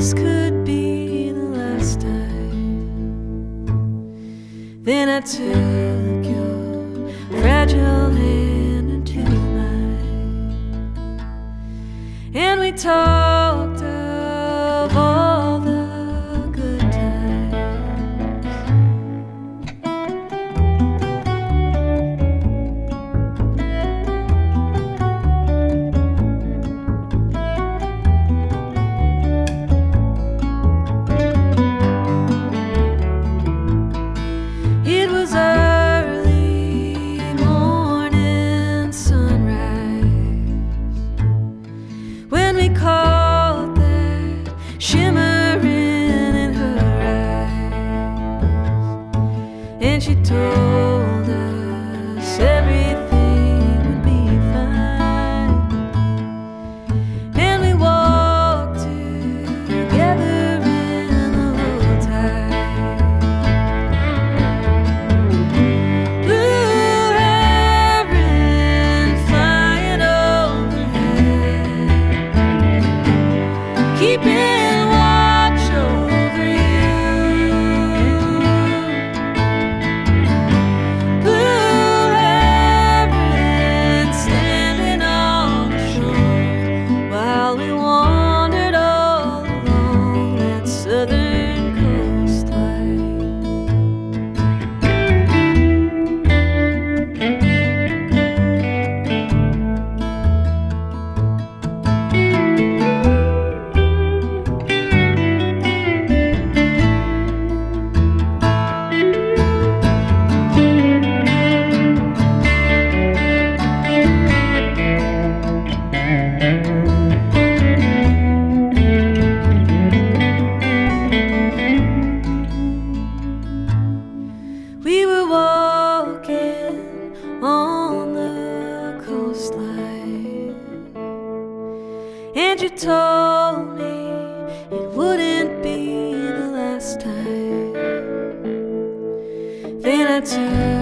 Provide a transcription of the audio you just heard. this could be the last time. Then I took your fragile hand into mine, and we talked of all the good times. It was early morning sunrise when we called. And she told us everything would be fine, and we walked together in the low tide. Blue heron flying overhead, keeping watch over you. And you told me it wouldn't be the last time. Then I took